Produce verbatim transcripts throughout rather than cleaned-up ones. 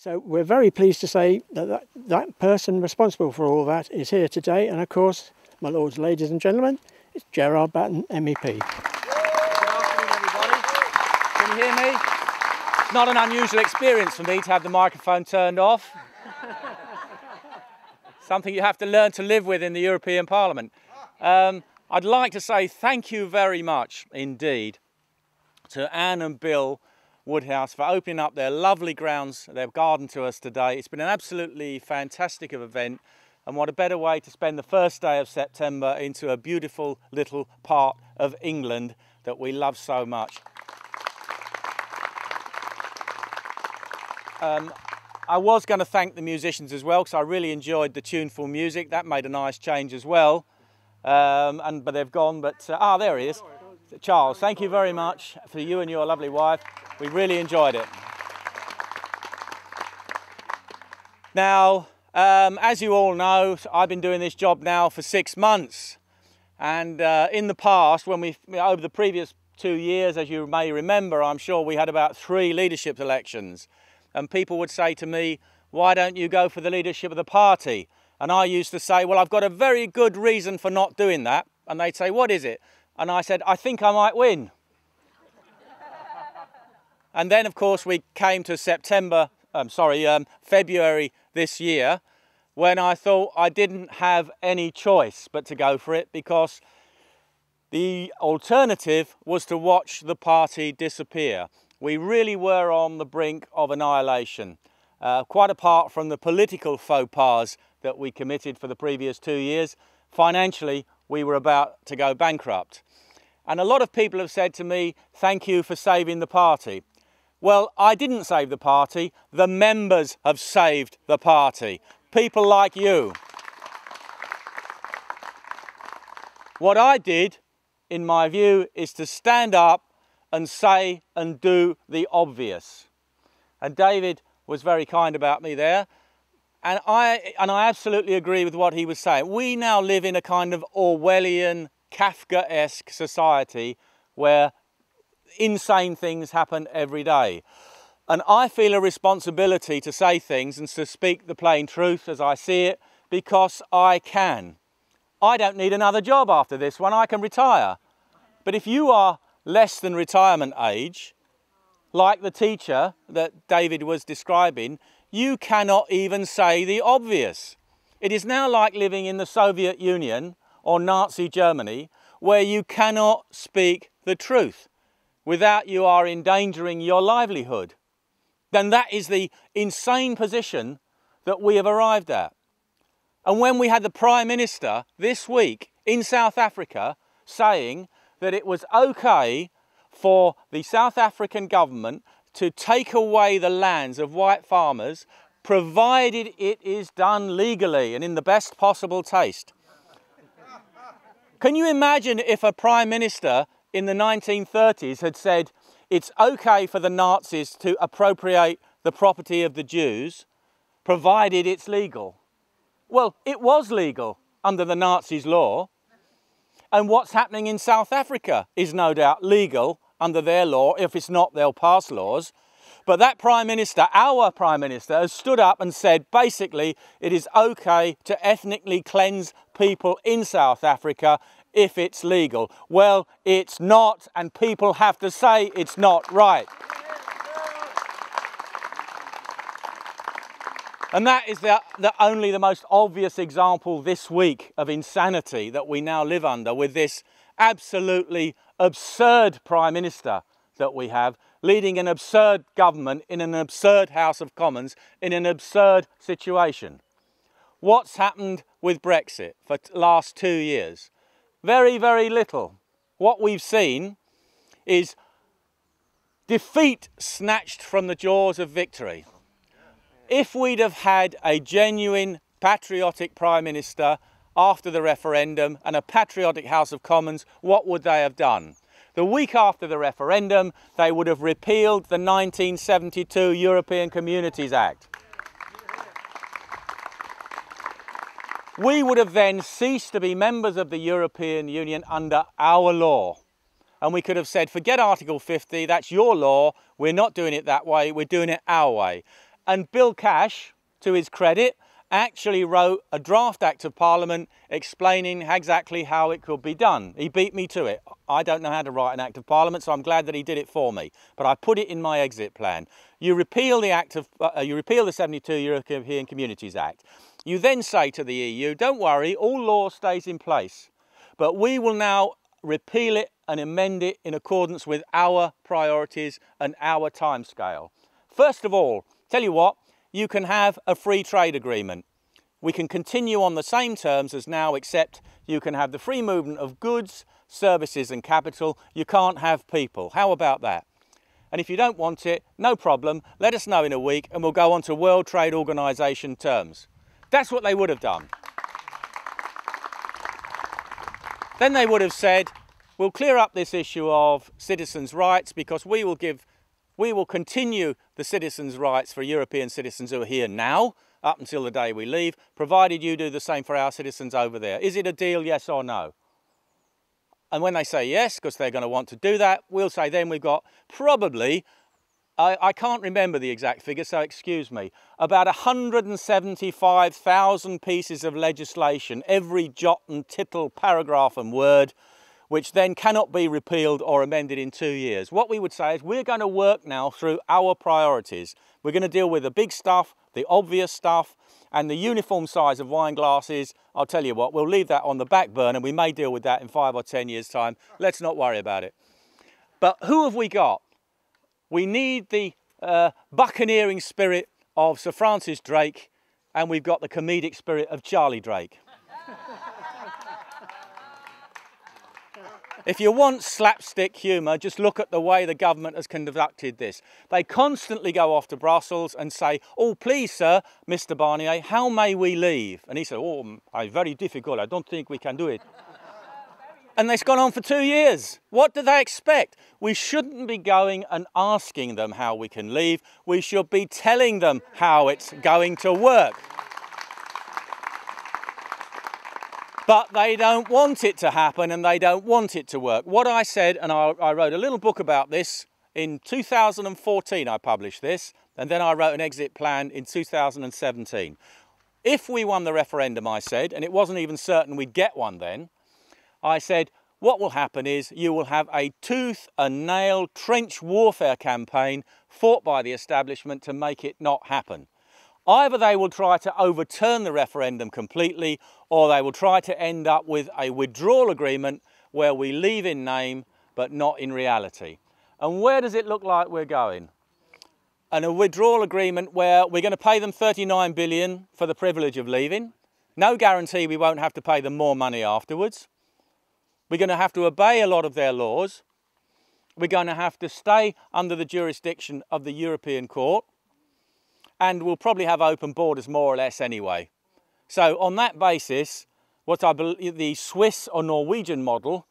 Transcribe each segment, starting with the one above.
So we're very pleased to say that, that that person responsible for all that is here today, and of course, my lords, ladies and gentlemen, it's Gerard Batten, M E P. Good afternoon, everybody. Can you hear me? It's not an unusual experience for me to have the microphone turned off. Something you have to learn to live with in the European Parliament. Um, I'd like to say thank you very much indeed to Anne and Bill Woodhouse for opening up their lovely grounds, their garden to us today. It's been an absolutely fantastic event, and what a better way to spend the first day of September into a beautiful little part of England that we love so much. Um, I was going to thank the musicians as well, because I really enjoyed the tuneful music. That made a nice change as well, um, and but they've gone. But uh, ah, there he is. Charles, thank you very much for you and your lovely wife. We really enjoyed it. Now, um, as you all know, I've been doing this job now for six months. And uh, in the past, when we, over the previous two years, as you may remember, I'm sure we had about three leadership elections. And people would say to me, why don't you go for the leadership of the party? And I used to say, well, I've got a very good reason for not doing that. And they'd say, what is it? And I said, I think I might win. And then, of course, we came to September, um, sorry, um, February this year, when I thought I didn't have any choice but to go for it, because the alternative was to watch the party disappear. We really were on the brink of annihilation, uh, quite apart from the political faux pas that we committed for the previous two years. Financially, we were about to go bankrupt. And a lot of people have said to me, thank you for saving the party. Well, I didn't save the party. The members have saved the party. People like you. What I did, in my view, is to stand up and say and do the obvious. And David was very kind about me there. And I, and I absolutely agree with what he was saying. We now live in a kind of Orwellian, Kafka-esque society where insane things happen every day. And I feel a responsibility to say things and to speak the plain truth as I see it, because I can. I don't need another job after this one. I can retire. But if you are less than retirement age, like the teacher that David was describing, you cannot even say the obvious. It is now like living in the Soviet Union or Nazi Germany, where you cannot speak the truth. Without you are endangering your livelihood. Then that is the insane position that we have arrived at. And when we had the Prime Minister this week in South Africa saying that it was okay for the South African government to take away the lands of white farmers, provided it is done legally and in the best possible taste. Can you imagine if a Prime Minister in the nineteen thirties had said it's okay for the Nazis to appropriate the property of the Jews, provided it's legal? Well, it was legal under the Nazis' law. And what's happening in South Africa is no doubt legal under their law. If it's not, they'll pass laws. But that Prime Minister, our Prime Minister, has stood up and said, basically, it is okay to ethnically cleanse people in South Africa if it's legal. Well, it's not, and people have to say it's not right. And that is the, the only the most obvious example this week of insanity that we now live under, with this absolutely absurd Prime Minister that we have, leading an absurd government in an absurd House of Commons in an absurd situation. What's happened with Brexit for the last two years? Very, very little. What we've seen is defeat snatched from the jaws of victory. If we'd have had a genuine patriotic Prime Minister after the referendum and a patriotic House of Commons, what would they have done? The week after the referendum, they would have repealed the nineteen seventy-two European Communities Act. We would have then ceased to be members of the European Union under our law. And we could have said, forget Article fifty, that's your law, we're not doing it that way, we're doing it our way. And Bill Cash, to his credit, actually wrote a draft Act of Parliament explaining exactly how it could be done. He beat me to it. I don't know how to write an Act of Parliament, so I'm glad that he did it for me. But I put it in my exit plan. You repeal the Act of, uh, you repeal the seventy-two European Communities Act. You then say to the E U, don't worry, all law stays in place, but we will now repeal it and amend it in accordance with our priorities and our timescale. First of all, tell you what, you can have a free trade agreement. We can continue on the same terms as now, except you can have the free movement of goods, services and capital. You can't have people. How about that? And if you don't want it, no problem. Let us know in a week and we'll go on to World Trade Organization terms. That's what they would have done. Then they would have said, we'll clear up this issue of citizens' rights because we will give We will continue the citizens' rights for European citizens who are here now, up until the day we leave, provided you do the same for our citizens over there. Is it a deal, yes or no? And when they say yes, because they're going to want to do that, we'll say then we've got probably, I, I can't remember the exact figure, so excuse me, about one hundred seventy-five thousand pieces of legislation, every jot and tittle, paragraph and word, which then cannot be repealed or amended in two years. What we would say is we're going to work now through our priorities. We're going to deal with the big stuff, the obvious stuff, and the uniform size of wine glasses. I'll tell you what, we'll leave that on the back burner. We may deal with that in five or ten years' time. Let's not worry about it. But who have we got? We need the uh, buccaneering spirit of Sir Francis Drake, and we've got the comedic spirit of Charlie Drake. If you want slapstick humour, just look at the way the government has conducted this. They constantly go off to Brussels and say, oh, please, sir, Mister Barnier, how may we leave? And he said, oh, it's very difficult. I don't think we can do it. And that's gone on for two years. What do they expect? We shouldn't be going and asking them how we can leave. We should be telling them how it's going to work. But they don't want it to happen and they don't want it to work. What I said, and I, I wrote a little book about this, in two thousand fourteen I published this, and then I wrote an exit plan in two thousand seventeen. If we won the referendum, I said, and it wasn't even certain we'd get one then, I said, what will happen is you will have a tooth and nail trench warfare campaign fought by the establishment to make it not happen. Either they will try to overturn the referendum completely, or they will try to end up with a withdrawal agreement where we leave in name but not in reality. And where does it look like we're going? And a withdrawal agreement where we're going to pay them thirty-nine billion dollars for the privilege of leaving. No guarantee we won't have to pay them more money afterwards. We're going to have to obey a lot of their laws. We're going to have to stay under the jurisdiction of the European Court. And we'll probably have open borders more or less anyway. So on that basis, what I believe the Swiss or Norwegian model,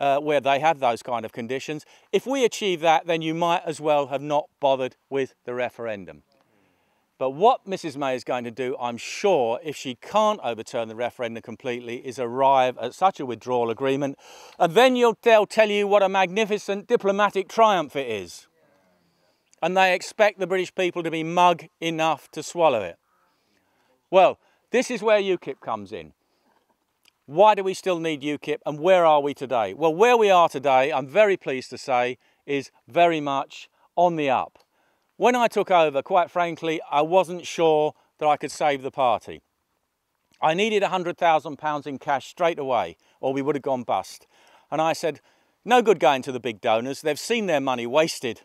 uh, where they have those kind of conditions, if we achieve that, then you might as well have not bothered with the referendum. But what Missus May is going to do, I'm sure, if she can't overturn the referendum completely, is arrive at such a withdrawal agreement. And then you'll, they'll tell you what a magnificent diplomatic triumph it is. And they expect the British people to be mug enough to swallow it. Well, this is where UKIP comes in. Why do we still need UKIP and where are we today? Well, where we are today, I'm very pleased to say, is very much on the up. When I took over, quite frankly, I wasn't sure that I could save the party. I needed one hundred thousand pounds in cash straight away, or we would have gone bust. And I said, no good going to the big donors. They've seen their money wasted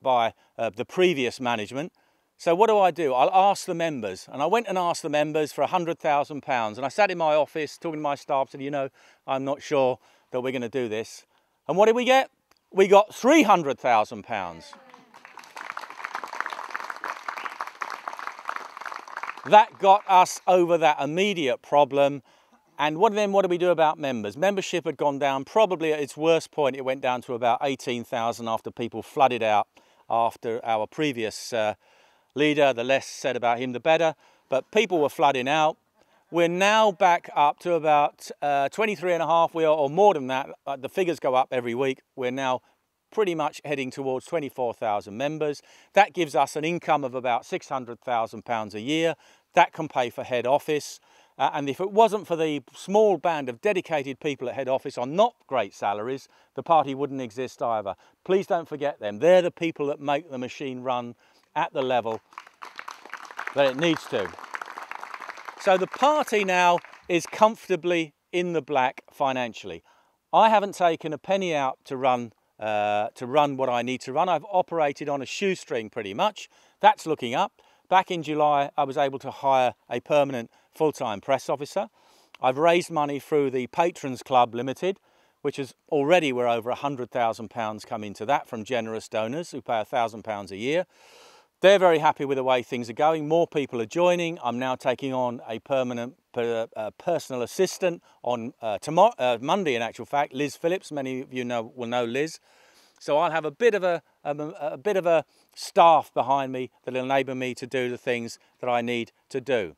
by uh, the previous management. So what do I do? I'll ask the members. And I went and asked the members for one hundred thousand pounds. And I sat in my office talking to my staff, said, you know, I'm not sure that we're going to do this. And what did we get? We got three hundred thousand pounds. That got us over that immediate problem. And what, then what do we do about members? Membership had gone down, probably at its worst point, it went down to about eighteen thousand after people flooded out after our previous uh, leader. The less said about him, the better. But people were flooding out. We're now back up to about uh, twenty-three and a half. We are, or more than that. The figures go up every week. We're now pretty much heading towards twenty-four thousand members. That gives us an income of about six hundred thousand pounds a year. That can pay for head office. Uh, and if it wasn't for the small band of dedicated people at head office on not great salaries, the party wouldn't exist either. Please don't forget them. They're the people that make the machine run at the level that it needs to. So the party now is comfortably in the black financially. I haven't taken a penny out to run uh, to run what I need to run. I've operated on a shoestring pretty much. That's looking up. Back in July, I was able to hire a permanent full-time press officer. I've raised money through the Patrons Club Limited, which is already we're over one hundred thousand pounds come into that from generous donors who pay one thousand pounds a year. They're very happy with the way things are going. More people are joining. I'm now taking on a permanent per, uh, personal assistant on uh, tomorrow, uh, Monday, in actual fact, Liz Phillips. Many of you know will know Liz. So I'll have a bit of a, a, a bit of a staff behind me that will enable me to do the things that I need to do.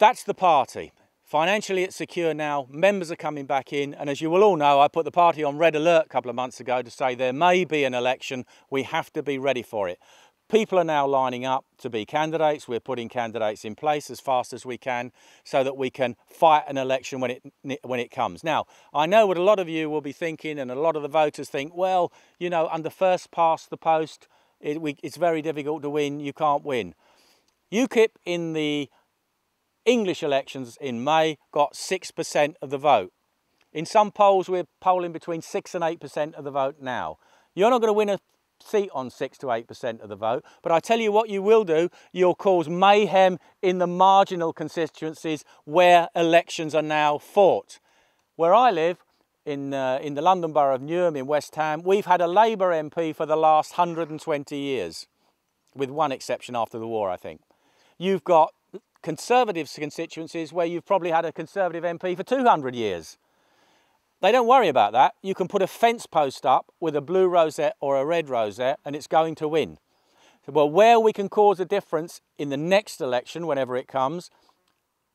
That's the party. Financially, it's secure now. Members are coming back in. And as you will all know, I put the party on red alert a couple of months ago to say there may be an election. We have to be ready for it. People are now lining up to be candidates. We're putting candidates in place as fast as we can so that we can fight an election when it, when it comes. Now, I know what a lot of you will be thinking, and a lot of the voters think, well, you know, under first past the post, it, we, it's very difficult to win. You can't win. U KIP in the English elections in May got six percent of the vote. In some polls, we're polling between six and eight percent of the vote now. You're not going to win a seat on six to eight percent of the vote, but I tell you what you will do, you'll cause mayhem in the marginal constituencies where elections are now fought. Where I live, in, uh, in the London Borough of Newham in West Ham, we've had a Labour M P for the last one hundred and twenty years, with one exception after the war, I think. You've got Conservative constituencies where you've probably had a Conservative M P for two hundred years. They don't worry about that. You can put a fence post up with a blue rosette or a red rosette and it's going to win. Well, where we can cause a difference in the next election, whenever it comes,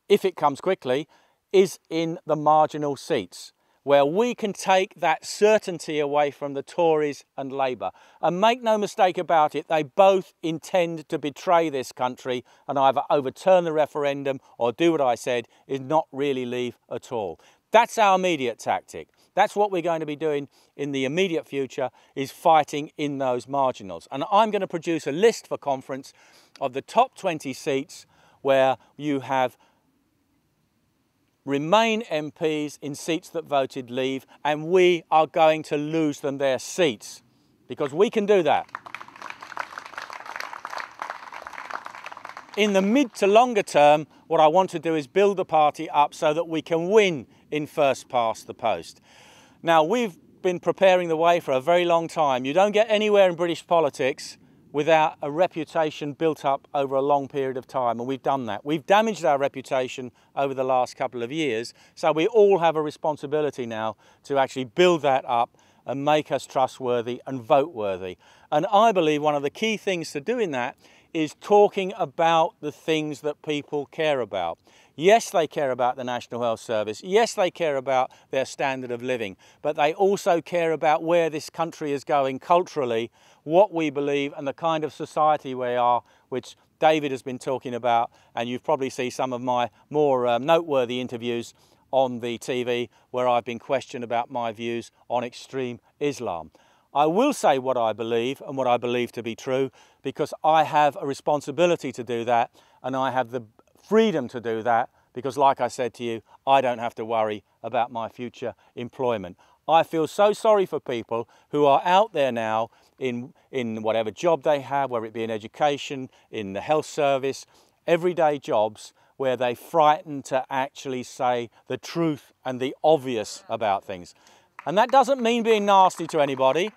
if it comes quickly, is in the marginal seats, where we can take that certainty away from the Tories and Labour. And make no mistake about it, they both intend to betray this country and either overturn the referendum or do what I said, is not really leave at all. That's our immediate tactic. That's what we're going to be doing in the immediate future, is fighting in those marginals. And I'm going to produce a list for conference of the top twenty seats where you have Remain M Ps in seats that voted Leave, and we are going to lose them their seats, because we can do that. In the mid to longer term, what I want to do is build the party up so that we can win in first past the post. Now, we've been preparing the way for a very long time. You don't get anywhere in British politics without a reputation built up over a long period of time, and we've done that. We've damaged our reputation over the last couple of years, so we all have a responsibility now to actually build that up and make us trustworthy and vote-worthy. And I believe one of the key things to doing that is talking about the things that people care about. Yes, they care about the National Health Service. Yes, they care about their standard of living, but they also care about where this country is going culturally, what we believe, and the kind of society we are, which David has been talking about, and you've probably seen some of my more um, noteworthy interviews on the T V where I've been questioned about my views on extreme Islam. I will say what I believe and what I believe to be true, because I have a responsibility to do that, and I have the freedom to do that, because like I said to you, I don't have to worry about my future employment. I feel so sorry for people who are out there now in, in whatever job they have, whether it be in education, in the health service, everyday jobs, where they frighten to actually say the truth and the obvious about things. And that doesn't mean being nasty to anybody.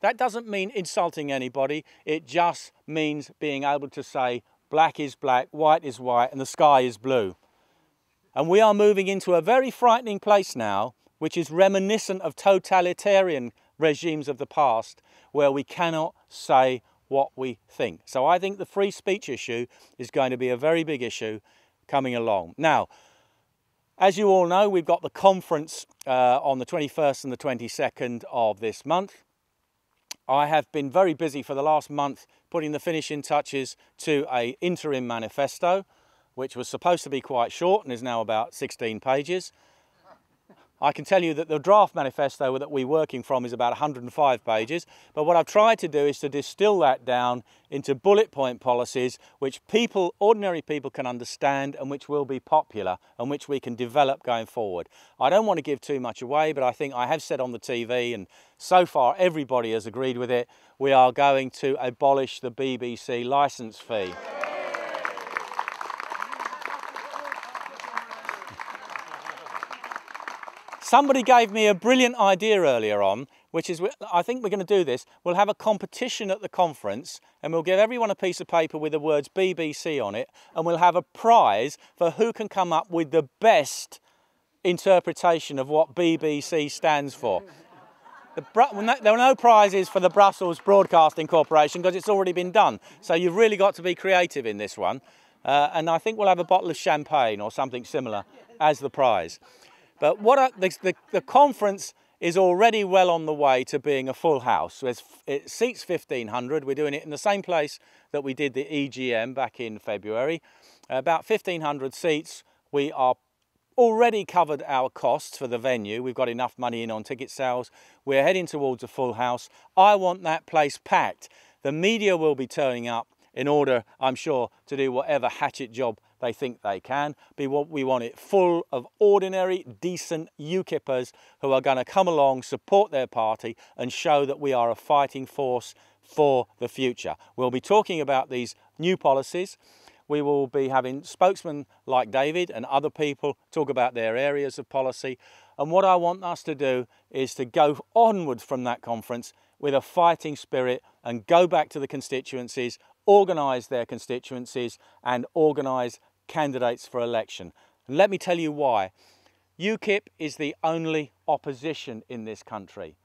That doesn't mean insulting anybody. It just means being able to say black is black, white is white, and the sky is blue. And we are moving into a very frightening place now, which is reminiscent of totalitarian regimes of the past, where we cannot say what we think. So I think the free speech issue is going to be a very big issue coming along. Now, as you all know, we've got the conference uh, on the twenty-first and the twenty-second of this month. I have been very busy for the last month putting the finishing touches to an interim manifesto, which was supposed to be quite short and is now about sixteen pages. I can tell you that the draft manifesto that we're working from is about one hundred and five pages, but what I've tried to do is to distill that down into bullet point policies which people, ordinary people, can understand and which will be popular and which we can develop going forward. I don't want to give too much away, but I think I have said on the T V, and so far everybody has agreed with it, we are going to abolish the B B C licence fee. Somebody gave me a brilliant idea earlier on, which is, I think we're going to do this. We'll have a competition at the conference and we'll give everyone a piece of paper with the words B B C on it, and we'll have a prize for who can come up with the best interpretation of what B B C stands for. The, there are no prizes for the Brussels Broadcasting Corporation because it's already been done. So you've really got to be creative in this one. Uh, and I think we'll have a bottle of champagne or something similar as the prize. But what are, the, the, the conference is already well on the way to being a full house. There's, it seats fifteen hundred. We're doing it in the same place that we did the E G M back in February. About fifteen hundred seats. We are already covered our costs for the venue. We've got enough money in on ticket sales. We're heading towards a full house. I want that place packed. The media will be turning up in order, I'm sure, to do whatever hatchet job they think they can. We want it full of ordinary, decent UKIPers who are going to come along, support their party and show that we are a fighting force for the future. We'll be talking about these new policies. We will be having spokesmen like David and other people talk about their areas of policy. And what I want us to do is to go onwards from that conference with a fighting spirit and go back to the constituencies, organise their constituencies and organise candidates for election. And let me tell you why. UKIP is the only opposition in this country.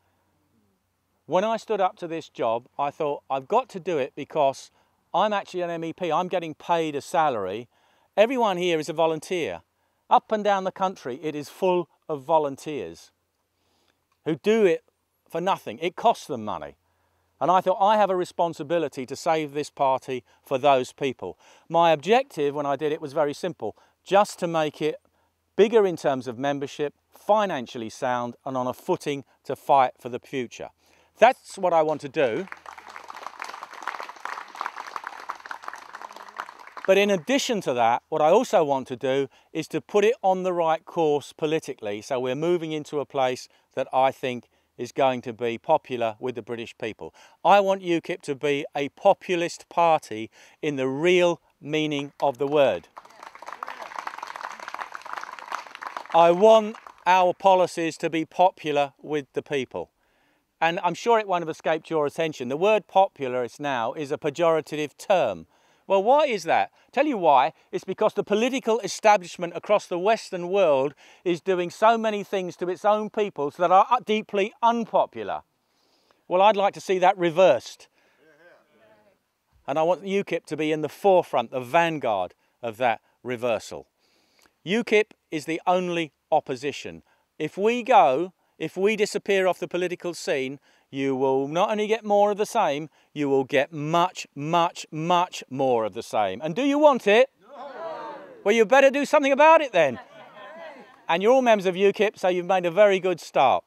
When I stood up to this job, I thought, I've got to do it because I'm actually an M E P. I'm getting paid a salary. Everyone here is a volunteer. Up and down the country, it is full of volunteers who do it for nothing. It costs them money. And I thought, I have a responsibility to save this party for those people. My objective when I did it was very simple, just to make it bigger in terms of membership, financially sound and on a footing to fight for the future. That's what I want to do. But in addition to that, what I also want to do is to put it on the right course politically. So we're moving into a place that I think is going to be popular with the British people. I want UKIP to be a populist party in the real meaning of the word. I want our policies to be popular with the people. And I'm sure it won't have escaped your attention. The word popularist now is a pejorative term. Well, why is that? Tell you why. It's because the political establishment across the Western world is doing so many things to its own peoples that are deeply unpopular. Well, I'd like to see that reversed. And I want UKIP to be in the forefront, the vanguard of that reversal. UKIP is the only opposition. If we go, if we disappear off the political scene, you will not only get more of the same, you will get much, much, much more of the same. And do you want it? No. Well, you better do something about it then. And you're all members of UKIP, so you've made a very good start.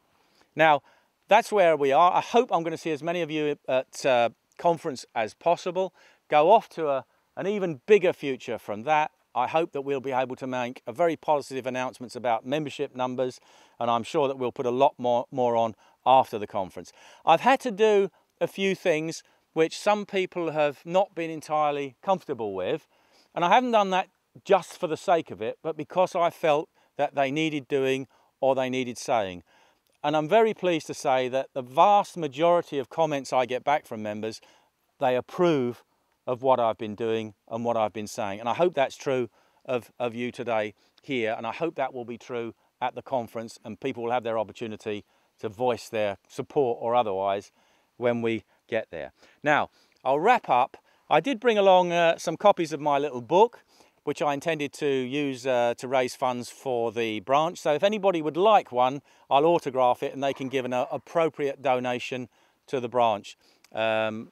Now, that's where we are. I hope I'm going to see as many of you at uh, conference as possible. Go off to a, an even bigger future from that. I hope that we'll be able to make a very positive announcements about membership numbers, and I'm sure that we'll put a lot more, more on after the conference. I've had to do a few things which some people have not been entirely comfortable with, and I haven't done that just for the sake of it, but because I felt that they needed doing or they needed saying. And I'm very pleased to say that the vast majority of comments I get back from members, they approve of what I've been doing and what I've been saying. And I hope that's true of, of you today here, and I hope that will be true at the conference, and people will have their opportunity to voice their support or otherwise when we get there. Now, I'll wrap up. I did bring along uh, some copies of my little book, which I intended to use uh, to raise funds for the branch. So if anybody would like one, I'll autograph it and they can give an uh, appropriate donation to the branch. Um,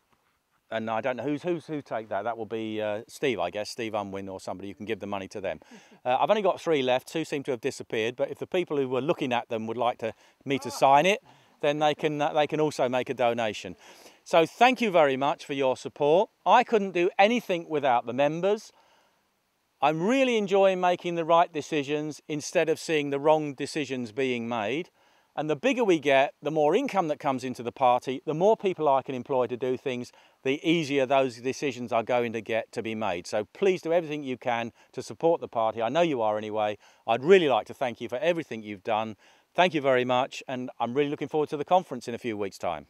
and I don't know who's, who's, who take that. That will be uh, Steve, I guess, Steve Unwin or somebody. You can give the money to them. Uh, I've only got three left. Two seem to have disappeared. But if the people who were looking at them would like to me to sign it, then they can, uh, they can also make a donation. So thank you very much for your support. I couldn't do anything without the members. I'm really enjoying making the right decisions instead of seeing the wrong decisions being made. And the bigger we get, the more income that comes into the party, the more people I can employ to do things, the easier those decisions are going to get to be made. So please do everything you can to support the party. I know you are anyway. I'd really like to thank you for everything you've done. Thank you very much. And I'm really looking forward to the conference in a few weeks' time.